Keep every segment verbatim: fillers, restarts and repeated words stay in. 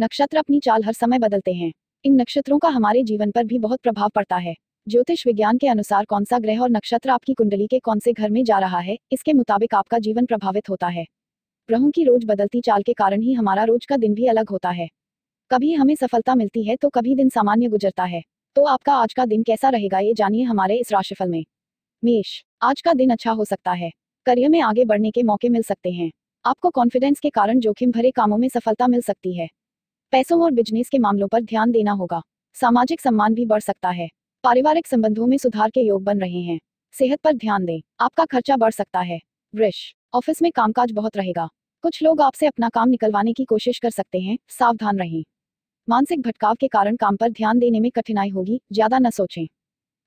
नक्षत्र अपनी चाल हर समय बदलते हैं। इन नक्षत्रों का हमारे जीवन पर भी बहुत प्रभाव पड़ता है। ज्योतिष विज्ञान के अनुसार कौन सा ग्रह और नक्षत्र आपकी कुंडली के कौन से घर में जा रहा है, इसके मुताबिक आपका जीवन प्रभावित होता है। ग्रहों की रोज बदलती चाल के कारण ही हमारा रोज का दिन भी अलग होता है। कभी हमें सफलता मिलती है तो कभी दिन सामान्य गुजरता है। तो आपका आज का दिन कैसा रहेगा, ये जानिए हमारे इस राशिफल में। मेष, आज का दिन अच्छा हो सकता है। करियर में आगे बढ़ने के मौके मिल सकते हैं। आपको कॉन्फिडेंस के कारण जोखिम भरे कामों में सफलता मिल सकती है। पैसों और बिजनेस के मामलों पर ध्यान देना होगा। सामाजिक सम्मान भी बढ़ सकता है। पारिवारिक संबंधों में सुधार के योग बन रहे हैं। सेहत पर ध्यान दें, आपका खर्चा बढ़ सकता है। वृष, ऑफिस में कामकाज बहुत रहेगा। कुछ लोग आपसे अपना काम निकलवाने की कोशिश कर सकते हैं, सावधान रहें। मानसिक भटकाव के कारण काम पर ध्यान देने में कठिनाई होगी, ज्यादा न सोचें।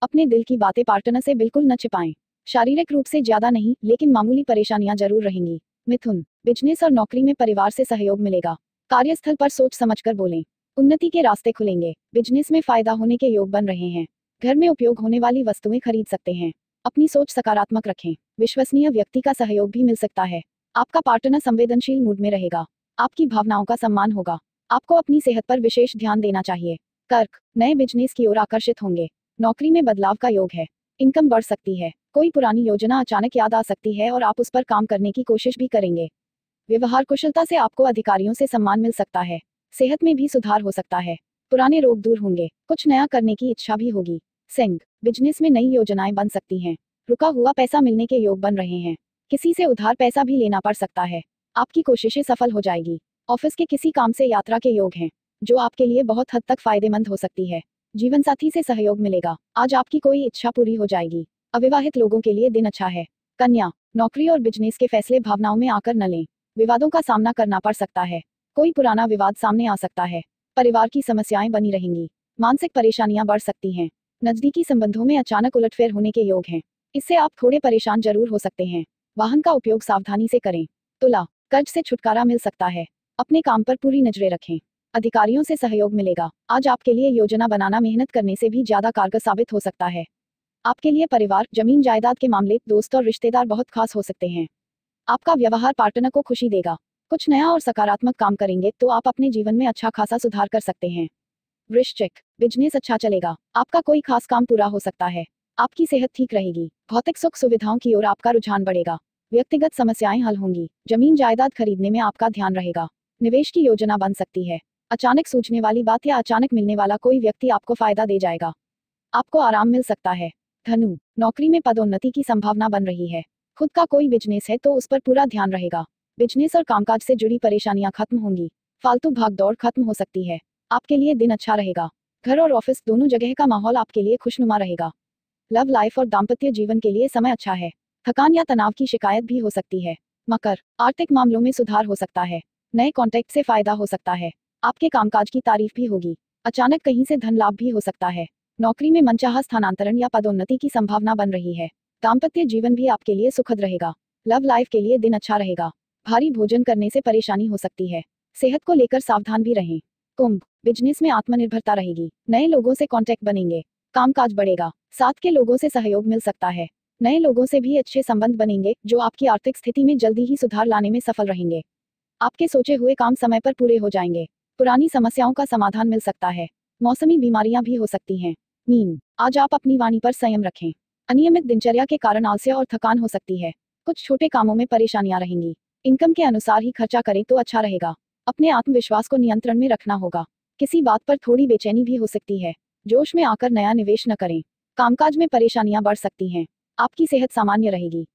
अपने दिल की बातें पार्टनर से बिल्कुल न छिपाएं। शारीरिक रूप से ज्यादा नहीं, लेकिन मामूली परेशानियां जरूर रहेंगी। मिथुन, बिजनेस और नौकरी में परिवार से सहयोग मिलेगा। कार्यस्थल पर सोच समझकर बोलें, उन्नति के रास्ते खुलेंगे। बिजनेस में फायदा होने के योग बन रहे हैं। घर में उपयोग होने वाली वस्तुएं खरीद सकते हैं। अपनी सोच सकारात्मक रखें। विश्वसनीय व्यक्ति का सहयोग भी मिल सकता है। आपका पार्टनर संवेदनशील मूड में रहेगा। आपकी भावनाओं का सम्मान होगा। आपको अपनी सेहत पर विशेष ध्यान देना चाहिए। कर्क, नए बिजनेस की ओर आकर्षित होंगे। नौकरी में बदलाव का योग है। इनकम बढ़ सकती है। कोई पुरानी योजना अचानक याद आ सकती है और आप उस पर काम करने की कोशिश भी करेंगे। व्यवहार कुशलता से आपको अधिकारियों से सम्मान मिल सकता है। सेहत में भी सुधार हो सकता है। पुराने रोग दूर होंगे। कुछ नया करने की इच्छा भी होगी। सिंह, बिजनेस में नई योजनाएं बन सकती हैं। रुका हुआ पैसा मिलने के योग बन रहे हैं। किसी से उधार पैसा भी लेना पड़ सकता है। आपकी कोशिशें सफल हो जाएगी। ऑफिस के किसी काम से यात्रा के योग हैं, जो आपके लिए बहुत हद तक फायदेमंद हो सकती है। जीवनसाथी से सहयोग मिलेगा। आज आपकी कोई इच्छा पूरी हो जाएगी। अविवाहित लोगों के लिए दिन अच्छा है। कन्या, नौकरी और बिजनेस के फैसले भावनाओं में आकर न लें। विवादों का सामना करना पड़ सकता है। कोई पुराना विवाद सामने आ सकता है। परिवार की समस्याएं बनी रहेंगी। मानसिक परेशानियां बढ़ सकती हैं। नजदीकी संबंधों में अचानक उलटफेर होने के योग हैं। इससे आप थोड़े परेशान जरूर हो सकते हैं। वाहन का उपयोग सावधानी से करें। तुला, कर्ज से छुटकारा मिल सकता है। अपने काम पर पूरी नजरें रखें। अधिकारियों से सहयोग मिलेगा। आज आपके लिए योजना बनाना मेहनत करने से भी ज्यादा कारगर साबित हो सकता है। आपके लिए परिवार, जमीन जायदाद के मामले, दोस्त और रिश्तेदार बहुत खास हो सकते हैं। आपका व्यवहार पार्टनर को खुशी देगा। कुछ नया और सकारात्मक काम करेंगे तो आप अपने जीवन में अच्छा खासा सुधार कर सकते हैं। वृश्चिक, बिजनेस अच्छा चलेगा। आपका कोई खास काम पूरा हो सकता है। आपकी सेहत ठीक रहेगी। भौतिक सुख सुविधाओं की ओर आपका रुझान बढ़ेगा। व्यक्तिगत समस्याएं हल होंगी। जमीन जायदाद खरीदने में आपका ध्यान रहेगा। निवेश की योजना बन सकती है। अचानक सूझने वाली बात या अचानक मिलने वाला कोई व्यक्ति आपको फायदा दे जाएगा। आपको आराम मिल सकता है। धनु, नौकरी में पदोन्नति की संभावना बन रही है। खुद का कोई बिजनेस है तो उस पर पूरा ध्यान रहेगा। बिजनेस और कामकाज से जुड़ी परेशानियां खत्म होंगी। फालतू भागदौड़ खत्म हो सकती है। आपके लिए दिन अच्छा रहेगा। घर और ऑफिस दोनों जगह का माहौल आपके लिए खुशनुमा रहेगा। लव लाइफ और दाम्पत्य जीवन के लिए समय अच्छा है। थकान या तनाव की शिकायत भी हो सकती है। मकर, आर्थिक मामलों में सुधार हो सकता है। नए कॉन्टैक्ट से फायदा हो सकता है। आपके कामकाज की तारीफ भी होगी। अचानक कहीं से धन लाभ भी हो सकता है। नौकरी में मनचाहा स्थानांतरण या पदोन्नति की संभावना बन रही है। दाम्पत्य जीवन भी आपके लिए सुखद रहेगा। लव लाइफ के लिए दिन अच्छा रहेगा। भारी भोजन करने से परेशानी हो सकती है। सेहत को लेकर सावधान भी रहें। कुंभ, बिजनेस में आत्मनिर्भरता रहेगी। नए लोगों से कॉन्टैक्ट बनेंगे। कामकाज बढ़ेगा। साथ के लोगों से सहयोग मिल सकता है। नए लोगों से भी अच्छे संबंध बनेंगे, जो आपकी आर्थिक स्थिति में जल्दी ही सुधार लाने में सफल रहेंगे। आपके सोचे हुए काम समय पर पूरे हो जाएंगे। पुरानी समस्याओं का समाधान मिल सकता है। मौसमी बीमारियां भी हो सकती हैं। मीन, आज आप अपनी वाणी पर संयम रखें। अनियमित दिनचर्या के कारण आलस्य और थकान हो सकती है। कुछ छोटे कामों में परेशानियां रहेंगी। इनकम के अनुसार ही खर्चा करें तो अच्छा रहेगा। अपने आत्मविश्वास को नियंत्रण में रखना होगा। किसी बात पर थोड़ी बेचैनी भी हो सकती है। जोश में आकर नया निवेश न करें। कामकाज में परेशानियां बढ़ सकती हैं। आपकी सेहत सामान्य रहेगी।